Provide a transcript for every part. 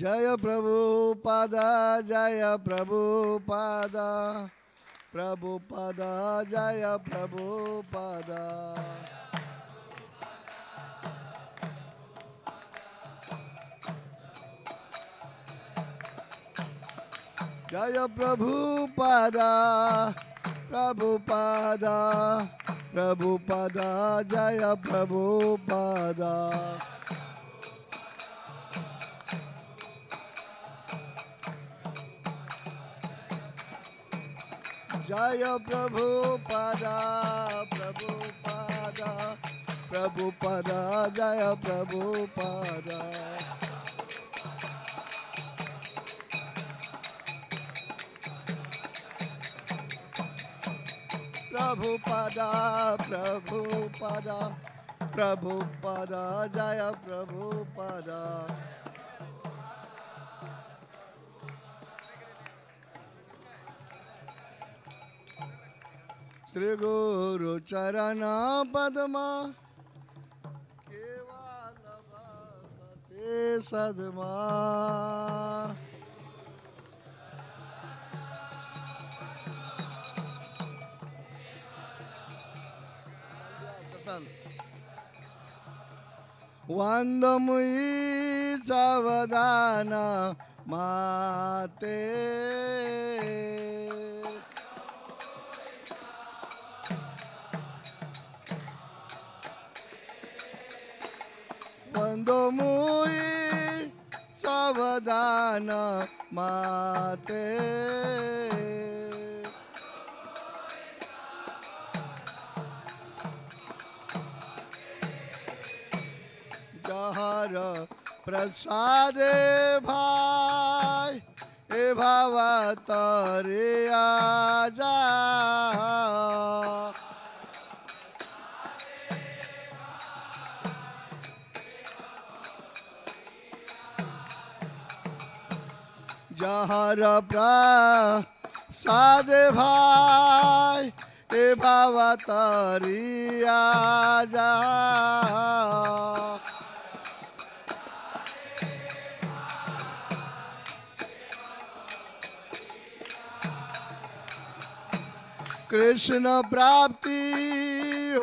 Jaya Prabhupada, Jaya Prabhupada, Prabhupada, Jaya Prabhupada. Jaya Prabhupada, Prabhupada, Prabhupada, Jaya Prabhupada. Jaya Prabhupada, Prabhupada, Prabhupada, Jaya Prabhupada. Prabhupada, Prabhupada, Prabhupada, Jaya Prabhupada. Shri Guru Charana Padma, Kevalavate Sadma. Vandamuyi Javadana Mate. Vandamuyi Javadana Mate. Gajahara Prasade Bhai Evavatari Aja Gajahara Prasade Bhai Evavatari Aja Krishna Prapti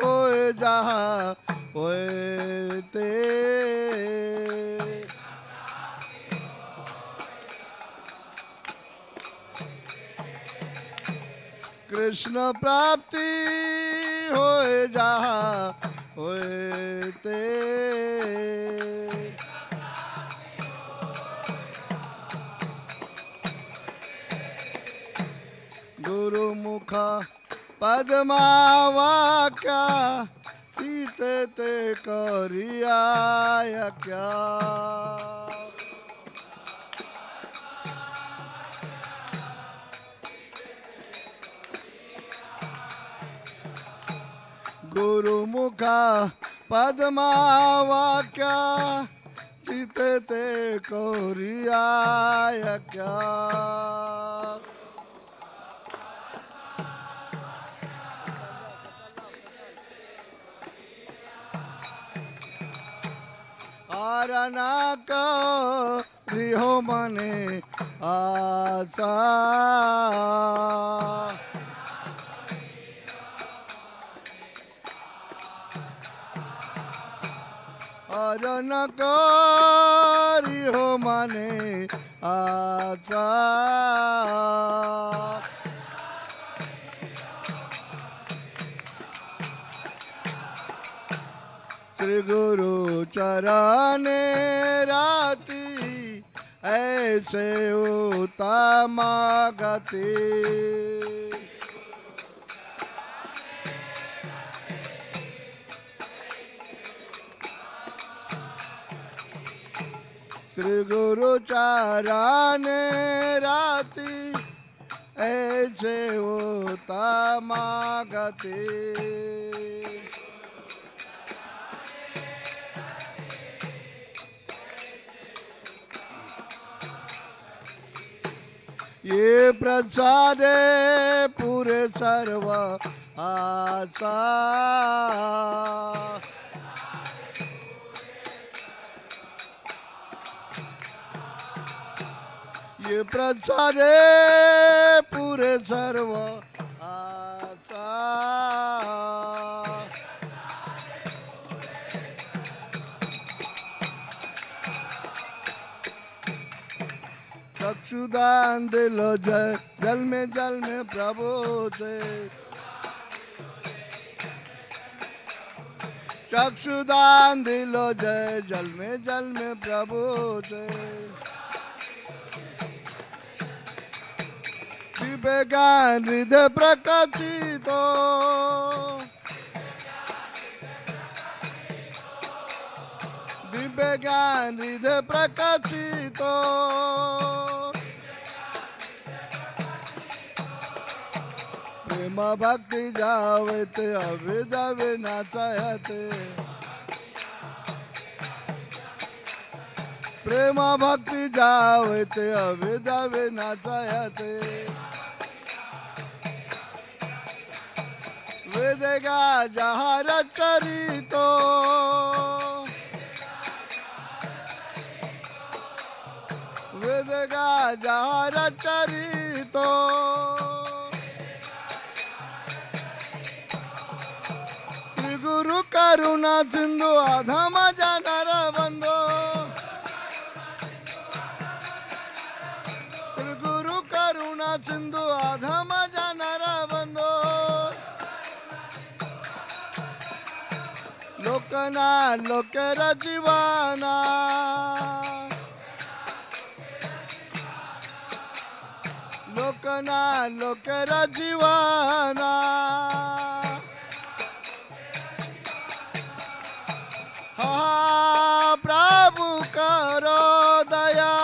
Hoye Jaha Hoye Te Krishna Prapti Hoye Jaha Hoye Te Guru Mukha Padma Vakya Chitete Kori Ayakya Guru Mukha Padma Vakya Chitete Kori Ayakya Aranaka Rihomane Asa Aranaka Rihomane Asa Shri Guru Charane Rati Aise Utama Gati Shri Guru Charane Rati Aise Utama Gati Ye prasade pure sarva asa Ye prasade pure sarva asa Chakshudhan dilo jal mein prabhu de Chakshudhan dilo jal mein prabhu de began with the prakachito. Began Rida Prakachito Prima Bhakti Javate Avida Vinachayate Prima Bhakti Javate Avida Vinachayate Vede Gajahara Tarito Gajahara Tarito Shri Guru Karunatsindu Adhama Janara Bandho Shri Guru Karunatsindu Adhama Janara Bandho Lokana Lokera Jivana Lokana Lokara Jivana Ha Prabhu Karo Daya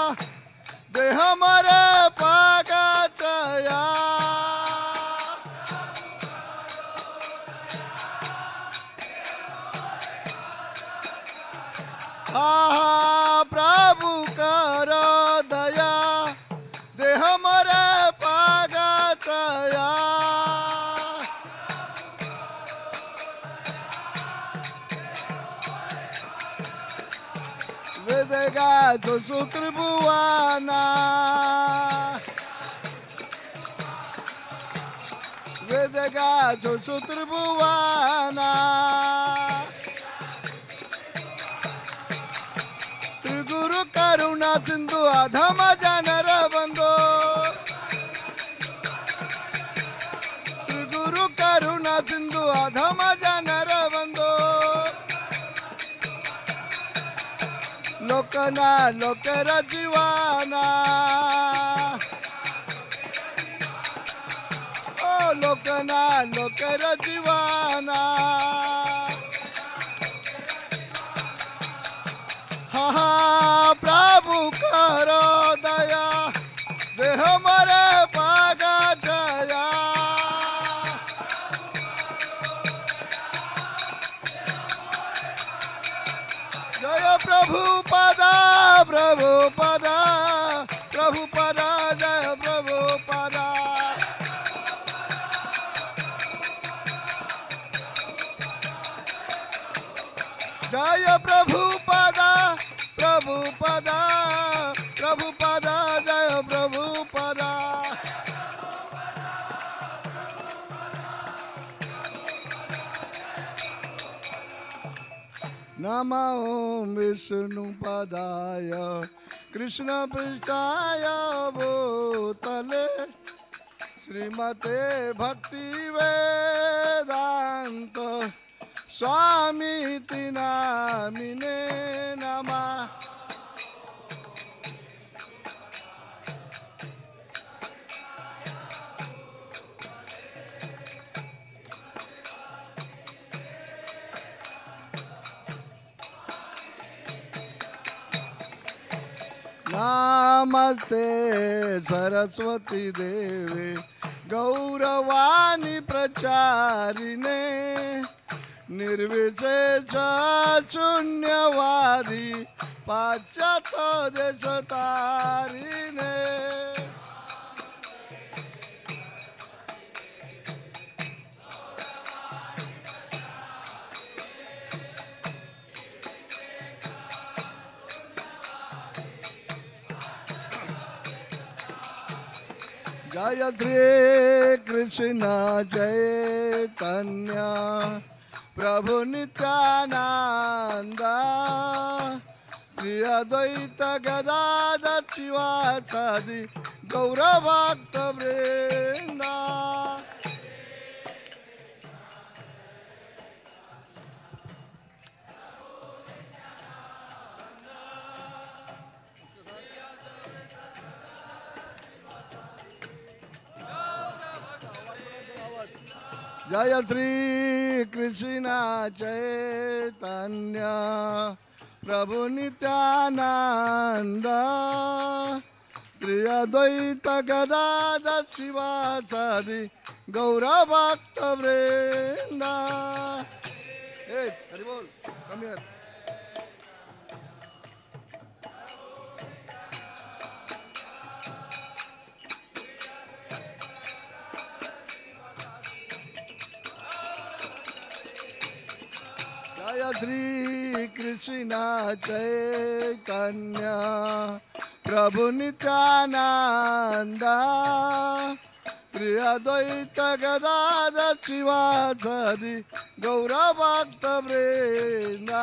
De Hamare Pagataya Ha Prabhu Karo Daya De Hamare Vedega Josutribuana Vedega Josutribuana Sri Guru Karunatsindu Adhama Janara Bandho Sri Guru Karunatsindu Adhama Janara Bandho Lokana Lokara Jivana Oh Lokana Lokara Jivana Ha ha Prabhu Karo Daya De Hamare Pagataya Jaya Prabhu Prabhupada, Prabhupada, Jaya Prabhupada. Jaya Prabhupada, Prabhupada, Prabhupada, Jaya Prabhupada. Nama Om Vishnu Padaya Krishna Pishtaya Bhutale Srimate Bhakti Vedanta Swami Tinamine Nama Namaste Saraswati Devi Gauravani Prachari ne Nirvichecha Shunyavadi Pachato Deshatari ne Jaya Shri Krishna Chaitanya Prabhu Nityananda Shri Advaita Gadadhar Shivasadi Gaura Bhakta Vrinda Jayatri Krishna Chaitanya Prabhu Nityananda Shri Advaita Gadadhar Shivasadi Gaura Bhakta Vrinda. Hey, Haribol, come here. Shri Krishna Chaitanya Prabhu Nityananda Shri Advaita Gadadhar Shivasadi Gaura Bhakta Vrinda.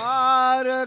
Hare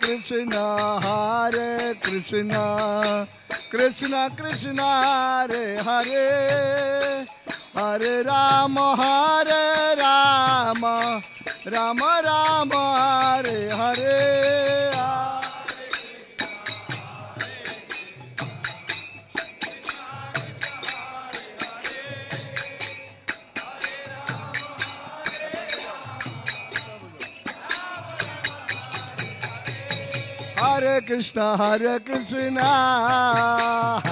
Krishna, Hare Krishna, Krishna Krishna, Hare Hare, Hare Rama, Hare Rama, Rama Rama, Hare Hare. Hare Krishna, Hare Krishna,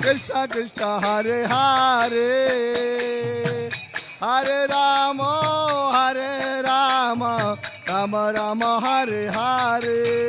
Krishna Krishna, Hare Hare, Hare Rama, Hare Rama, Rama Rama, Hare Hare.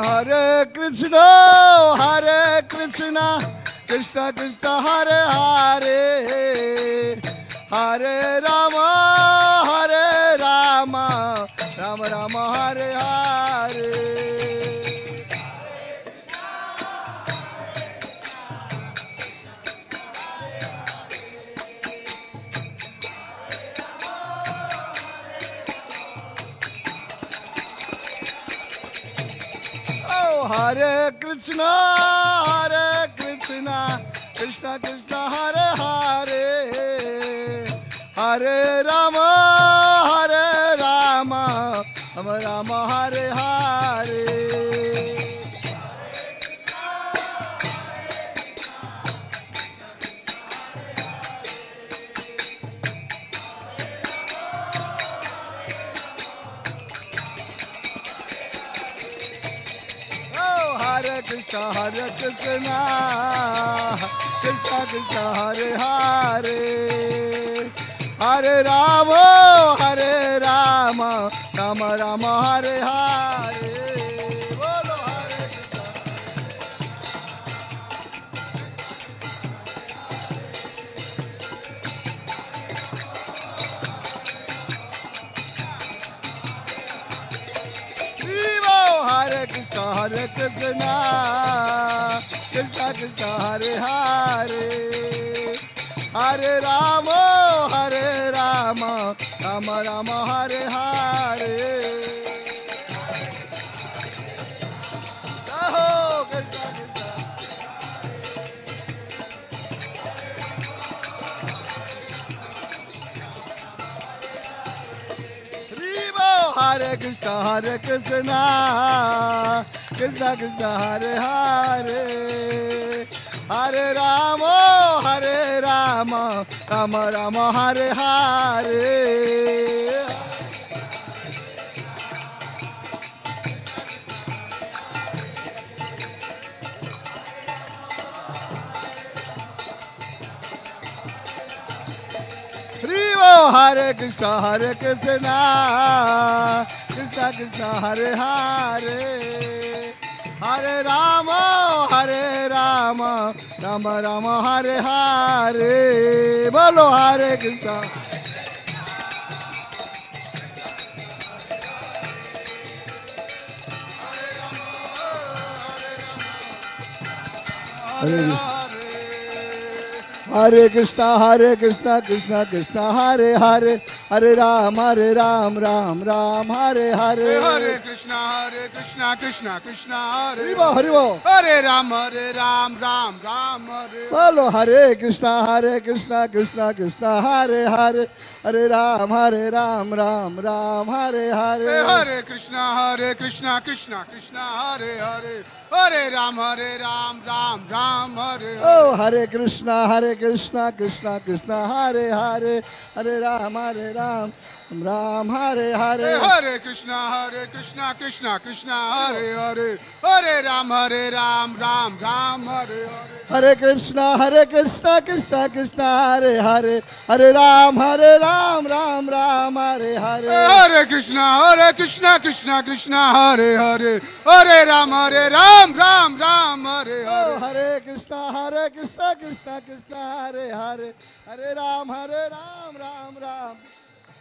Hare Krishna, Krishna Krishna, Hare Hare, Hare Rama, Hare Rama, Rama Rama, Hare Hare. Hare Krishna, Hare Krishna, Krishna Krishna, Hare Hare, Hare Rama, Hare Rama, Rama Rama, Hare Hare. Hare Krishna, Krishna Krishna, Hare Hare, Hare Rama, Hare Rama, Rama Rama, Hare Hare. Hare Krishna, Krishna Krishna Hare Hare, Hare Rama, Hare Rama, Rama Rama Hare Hare. Jai Krishna Krishna Hare Krishna, Hare Krishna, Krishna Krishna, Hare Hare, Hare Rama, Hare Rama, Rama Rama, Hare Hare. Hare Krishna, Hare Krishna, Krishna Krishna, Hare Hare, Hare Rama, Hare Rama, Rama Rama, Hare Hare. Bolo Hare Krishna. Hare Rama. Hare Krishna, Hare Krishna, Krishna Krishna, Hare Hare, Hare Ram, Hare Ram, Ram Ram, Hare Hare. Hare Krishna, Hare Krishna, Krishna Krishna, Hare Hare, Hare Ram, Hare Ram, Ram Ram, Hare. Bolo Hare Krishna, Hare Krishna, Krishna Krishna, Hare Hare, Hare Ram, Hare Ram, Ram Ram, Hare Hare. Hare Krishna, Hare Krishna, Krishna Krishna, Hare Hare, Hare Ram, Hare Ram, Ram Ram, Hare. Oh Hare Krishna, Hare Krishna, Krishna Krishna, Hare Hare, Hare Ram, Hare Ram, Ram Hare Hare. Hare Krishna, Hare Krishna, Krishna Krishna, Hare Hare, Hare Ram, Hare Ram, Ram Ram, Hare Hare. Hare Krishna, Hare Krishna, Krishna Krishna, Hare Hare, Hare Ram, Hare Ram, Ram Ram, Hare Hare. Hare Krishna, Hare Krishna, Krishna Krishna, Hare Hare, Hare Ram, Hare Ram, Ram Ram, Hare Hare. Hare Krishna, Hare Krishna, Krishna Krishna, Hare Hare, Hare Ram, Hare Ram, Ram Ram.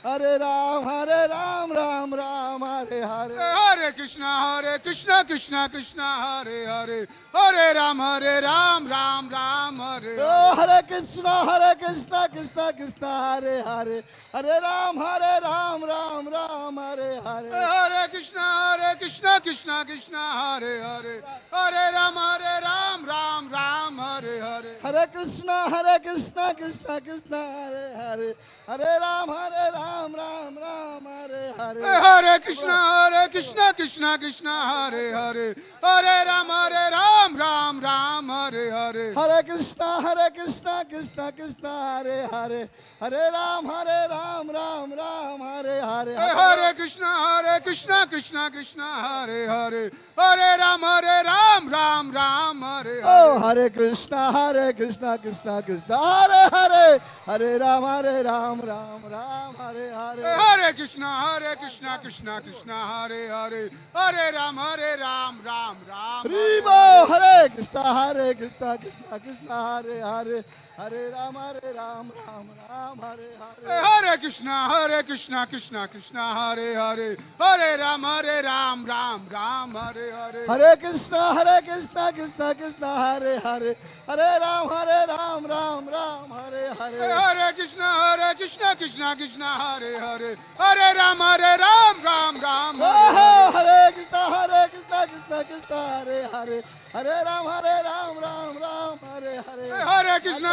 Hare Ram, Ram Ram, Hare Hare. Hare Krishna, Hare Krishna, Krishna Krishna, Hare Hare, Hare Ram, Ram Ram, Hare Hare. Hare Krishna, Hare Krishna, Krishna Krishna, Hare Hare, Hare Ram, Ram Ram, Hare Hare. Hare Krishna, Hare Krishna. Krishna Krishna Krishna Hare Hare, Hare Ram Ram Ram Hare Hare. Hare Krishna Krishna Krishna Hare Hare, Hare Ram Ram Ram Hare Hare. Hare Krishna Krishna Krishna Hare Hare, Hare Ram Ram Ram Hare Hare. Hare Krishna Krishna Krishna Hare Hare, Hare Ram Ram Ram Hare Hare. Hare Krishna Krishna Krishna Hare Hare, Hare Ram Ram Ram Hare Hare. Oh Hare Krishna Krishna Krishna Hare Hare, Hare Ram Ram Ram Hare Hare. Hare Krishna Krishna Krishna Hare Hare, Hare Ram Ram Ram. Ribo Hare Krishna Krishna Krishna Hare Hare, Hare Ram Ram Ram Hare Hare. Hare Krishna Krishna Krishna Hare Hare, Hare Ram Ram Ram Hare Hare. Hare Krishna Krishna Krishna Hare Hare, Hare Ram Ram Ram Hare Hare. Hare Krishna Krishna Krishna Hare Hare, Hare Ram Ram Ram Hare Hare. Hare Krishna Krishna Krishna Hare Hare, Hare Ram Ram Ram Hare Hare. Hare Krishna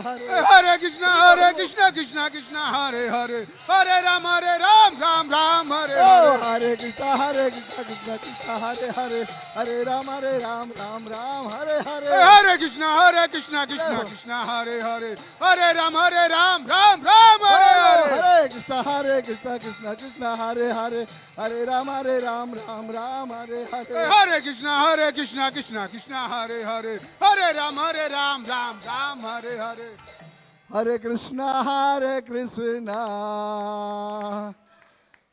Hare. Hare Krishna Krishna Krishna Krishna Hare Hare, Hare Ram Ram Ram Hare Hare. Hare Krishna, Hare Krishna, Krishna Krishna, Hare Hare, Hare Ram, Ram Ram, Hare Hare. Hare Krishna, Hare Krishna, Krishna Krishna, Hare Hare, Hare Ram, Ram Ram, Hare Hare. Hare Krishna, Hare Krishna,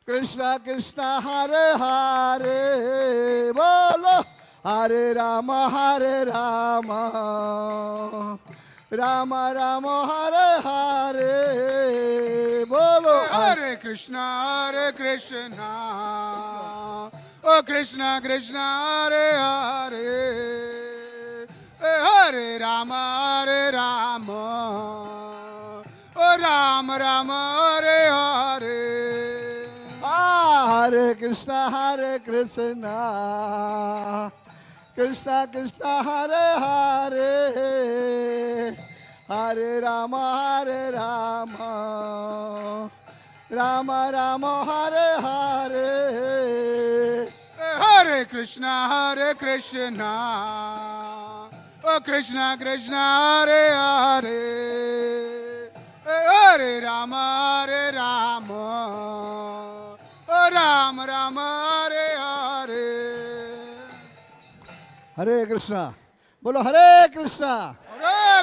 Krishna Krishna, Hare Hare, bolo. Hare Rama, Hare Rama. Rama Rama Hare Hare Bolo Hare Krishna Oh Krishna Krishna Hare Hare Hare Rama Oh Rama Rama Hare Hare Hare Krishna Krishna Krishna Hare Hare Hare Rama Rama Rama Hare Hare Hare Krishna Oh Krishna Krishna Hare Hare Hare Rama Oh Rama Rama Hare Hare Hare Krishna, bolo Hare Krishna, Hare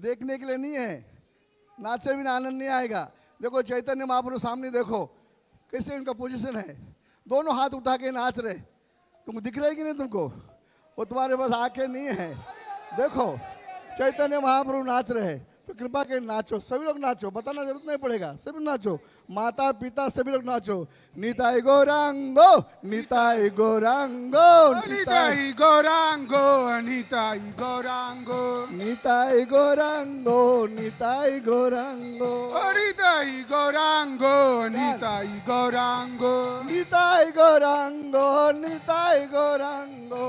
देखने के लिए नहीं है नाचे भी आनंद नहीं आएगा देखो चैतन्य महाप्रभु सामने देखो कैसे उनका पोजीशन है दोनों हाथ उठा के नाच रहे तुम दिख रहे कि नहीं तुमको वो तुम्हारे पास आंखें नहीं है देखो चैतन्य महाप्रभु नाच रहे तो कृपा के नाचो सभी लोग नाचो बताना जरूरत नहीं पड़ेगा सभी नाचो माता पिता सभी लोग नाचो Nitai Gauranga Nitai Gauranga Nitai Gauranga Nitai Gauranga Nitai Gauranga Nitai Gauranga Nitai Gauranga Nitai Gauranga Nitai Gauranga Nitai Gauranga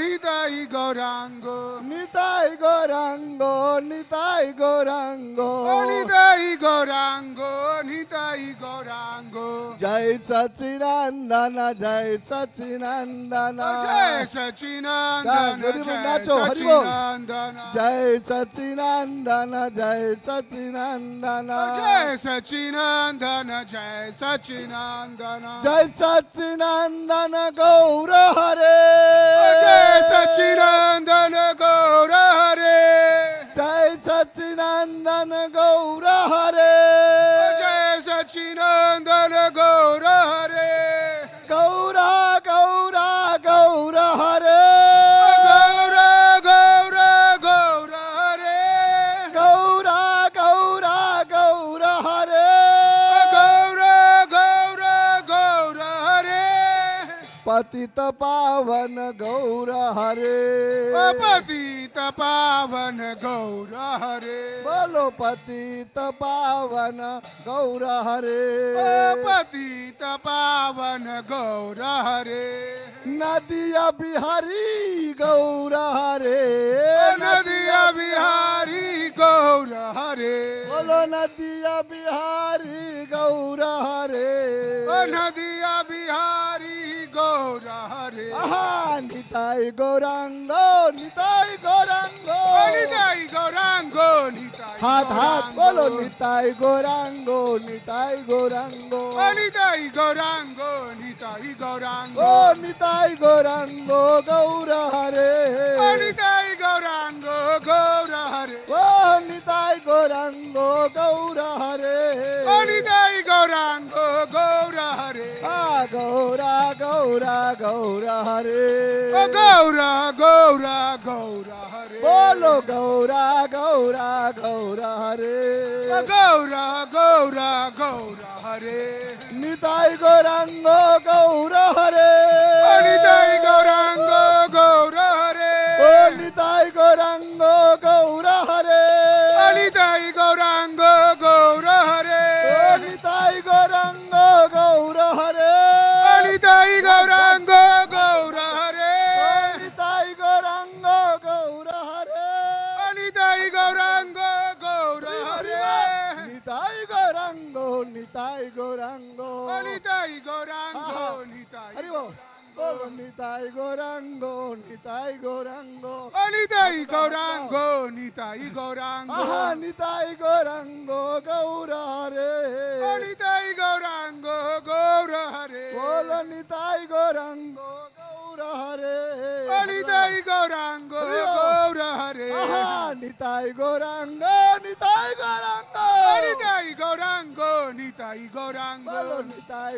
Nitai Gauranga Nitai Gauranga Nitai Gauranga Nitai Gauranga Nitai Gauranga Nitai Gauranga Jai Satchinandana Jai Satchinandana Jai Satchinandana Jai Satchinandana Jai Satchinandana Jai Satchinandana Jai Satchinandana Jai Satchinandana Gaurahare Jai Satchinandana Gaurahare Jai Satchinandana Gaura Hare Jai Satchinandana Gaura Hare Gaura Gaura Gaura Hare Gaura Gaura Gaura Hare Gaura Gaura Gaura Hare Gaura Gaura Gaura Hare Patita Pavana Gaura Hare Patita Pavana Gaura Hare Bolo Patita Pavana Gaura Hare Patita Pavana Gaura Hare Nadiya Bihari Gaura Hare Nadiya Bihari Gaura Hare Bolo Nadiya Bihari Gaura Hare Nadiya Bihari Gaura Hare Aha Nitai Gauranga Nitai Gauranga Nitai Gauranga, Nitai Gauranga. Hat hat, bolo Nitai Gauranga, Nitai Gauranga. Nitai Gauranga, Nitai Gauranga. Nitai Gauranga, Gaurahare. Nitai Gauranga, Gaurahare. Nitai Gauranga, Gaurahare. Nitai Gauranga, Gaurahare. Gaura, Gaura, Gaurahare. Gaura, Gaura, Gaurahare. Bolo Gaura, Gaura, Gaura Hare. Gaura, Gaura, Gaura Hare. Nitai Gauranga, Gaura Hare. Nitai Gauranga, Gaura Hare. Nitai Gauranga, Gaura Hare. Nitai Gauranga, Gaura Hare. Nitai Gaurango, Nitai Gaurango, Nitai Gaurango, Nitai Gaurango, Nitai Gaurango, Nitai Gaurango, Nitai Gaurango, Nitai Gaurango, Gaurahare, Nitai Gaurango, Gaurahare, Nitai Gaurango, Gaurahare, Nitai Gaurango, Gaurahare, Nitai Gaurango, Nitai Gaurango, Nitai Gaurango, Nitai Gaurango, Nitai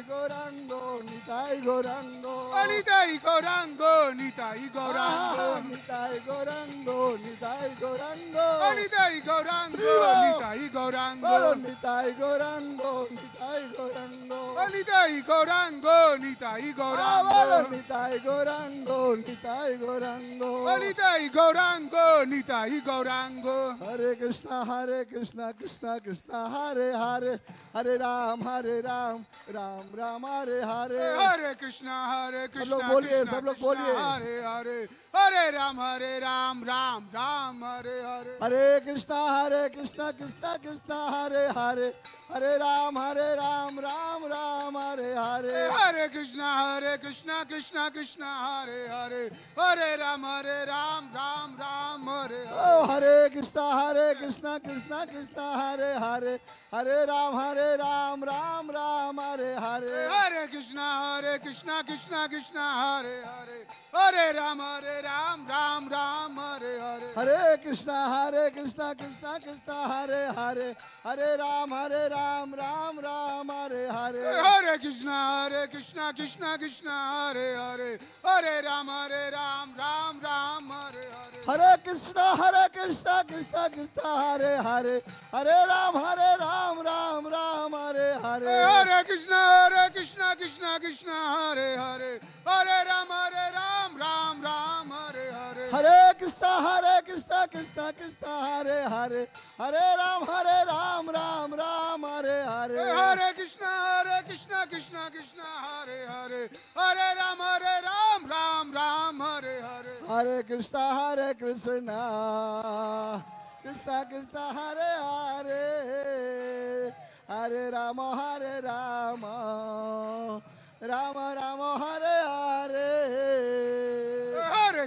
Gaurango, Nitai Gaurango, Nitai Gaurango, Nitai Gaurango, Nitai Gaurango, Nitai Gaurango, Nitai Gaurango, Nitai Gaurango, Nitai Gaurango, Nitai Gaurango, Nitai Gaurango, Nitai Gaurango, Nitai Gaurango, Nitai Gaurango, Nitai Gaurango. Hare Krishna, Krishna Krishna, Hare Hare, Hare Ram, Hare Ram, Ram Ram, Hare Hare. Hare Krishna, Hare Krishna, Krishna Krishna, Hare Hare, Hare Ram, Hare Ram, Ram Ram, Hare Hare. Hare Krishna, Hare Krishna, Krishna Krishna, Hare Hare, Hare Ram, Hare Ram, Ram Ram, Hare Hare. Hare Krishna, Hare Krishna, Krishna Krishna, Hare Hare, Hare Ram, Hare Ram, Ram Ram, Hare Hare. Oh, Hare Krishna, Hare Krishna, Krishna Krishna, Hare Hare, Hare Ram, Ram Ram, Hare Hare. Hare Krishna, Hare Krishna, Krishna Krishna, Hare Hare, Hare Ram, Ram Ram, Hare Hare. Hare Krishna, Hare Krishna, Krishna Krishna, Hare Hare, Hare Ram, Ram Ram, Hare Hare. Hare Krishna, Hare Krishna, Krishna Krishna, Hare Hare, Hare Ram, Ram Ram, Hare Hare. Hare Krishna, Hare Krishna, Krishna Krishna, Hare Hare, Hare Ram, Ram Ram, Hare Hare. Hare Krishna, Hare Krishna, Krishna Krishna, Hare Hare, Hare Ram, Ram Ram, Hare Hare. Hare Krishna, Hare Krishna, Krishna Krishna, Hare Hare, Hare Ram, Ram Ram, Hare Hare. Hare Krishna, Hare Krishna, Krishna Krishna, Hare Hare, Hare Ram, Ram Ram, Hare Hare. Hare Krishna, Hare Krishna, Krishna Krishna, Hare Hare, Hare Rama, Rama Rama, Hare Hare. Hare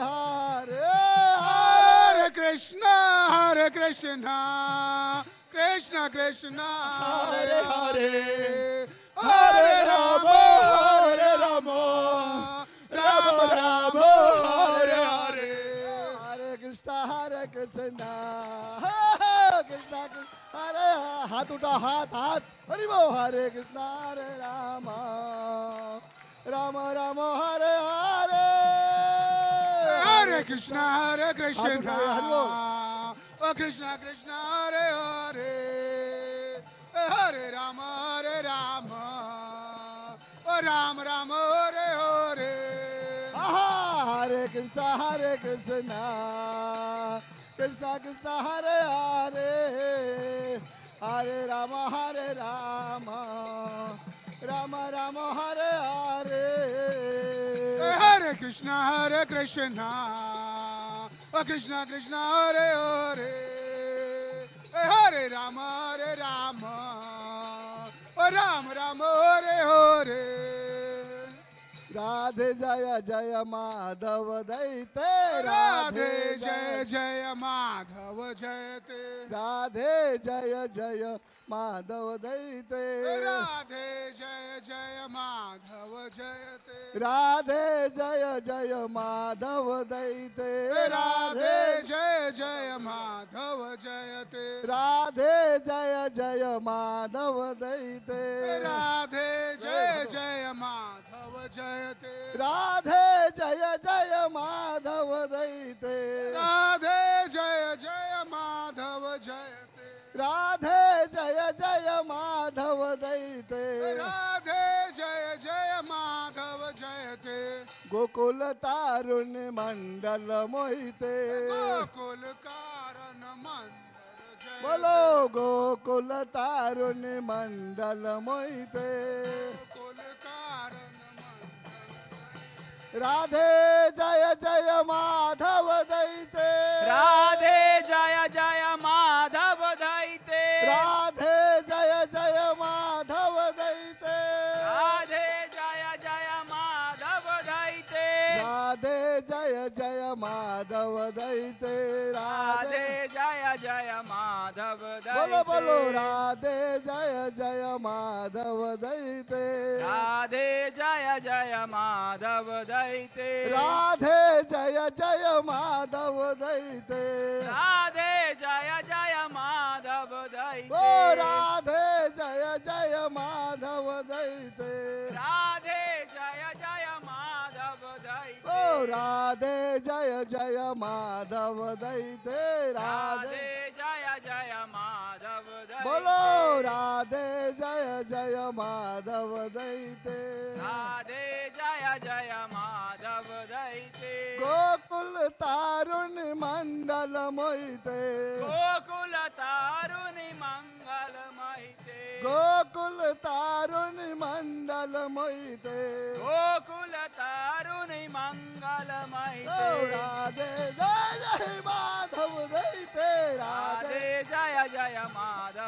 Hare. Hare Krishna, Hare Krishna, Krishna Krishna, Hare Hare, Hare Rama, Hare Rama, Rama Rama, Hare Hare. Hare Krishna, Hare Krishna, Krishna Krishna, Hare. Hath utha, hath, hath. Hare Krishna, Hare Rama, Rama Rama, Hare Hare. Hare Krishna, Hare Krishna, Krishna Krishna, Hare Hare, Hare Rama, Rama Rama, Hare Hare. Aha, Hare Krishna, Hare Krishna, Krishna Krishna, Hare Hare, Hare Rama, Rama Rama, Hare Hare. Hare Krishna, Krishna Krishna Hare Hare, Hare Rama, Hare Rama, Rama Rama Hare Hare. Radhe Jaya Jaya Madhav Dayite, Radhe Jaya Jaya Madhav Dayite, Radhe Jaya Jaya Madhav Dayite, Radhe Jaya Jaya Madhav Dayite, Radhe Jaya Jaya Madhav Dayite, Radhe Jaya Jaya Madhav Dayite, Radhe Jaya Jaya Madhav Dayite, Radhe Jaya Jaya Madhav Dayite, Radhe Jaya Jaya Madhav Dayite, Radhe Jaya Jaya Madhav Dayite. Radhe Jaya Jaya Madhav Dayite, Radhe Jaya Jaya Madhav Dayite, Gokul Tarun Mangal Mai Te, Gokul Tarun Mangal Mai Te, Bolo Gokul Tarun Mangal Mai Te, Gokul Tarun Mangal Mai Te, Radhe Jaya Jaya Madhav Dayite, Radhe Jaya Jaya Madhav Dayite. Radhe Jaya Jaya Madhav Dayite, Radhe Jaya Jaya Madhav Dayite, Radhe Jaya Jaya Madhav Dayite, Radhe Jaya Jaya Madhav Dayite, Bolo Bolo Radhe Jaya Jaya Madhav Dayite, Radhe Jaya Jaya Madhav Dayite, Radhe Jaya Jaya Madhav Dayite, Radhe Jaya Jaya Madhav Dayite. Radhe Jaya Jaya Madhav Dayite, Radhe Jaya Jaya Madhav Dayite, Radhe Jaya Jaya Madhav Dayite, Radhe Jaya Jaya Madhav Dayite, Bolo Radhe Jaya Jaya Madhav Dayite, Radhe Jaya Jaya Madhav Dayite, Gokul Tarun Mangal Mai Te, Gokul Tarun Mangal Mai Te, Gokul Tarun Mangal Mai Te, Gokul Tarun Mangal Mai Te, Radhe Jaya Jaya Madhav Dayite, Radhe Jaya Jaya Madhav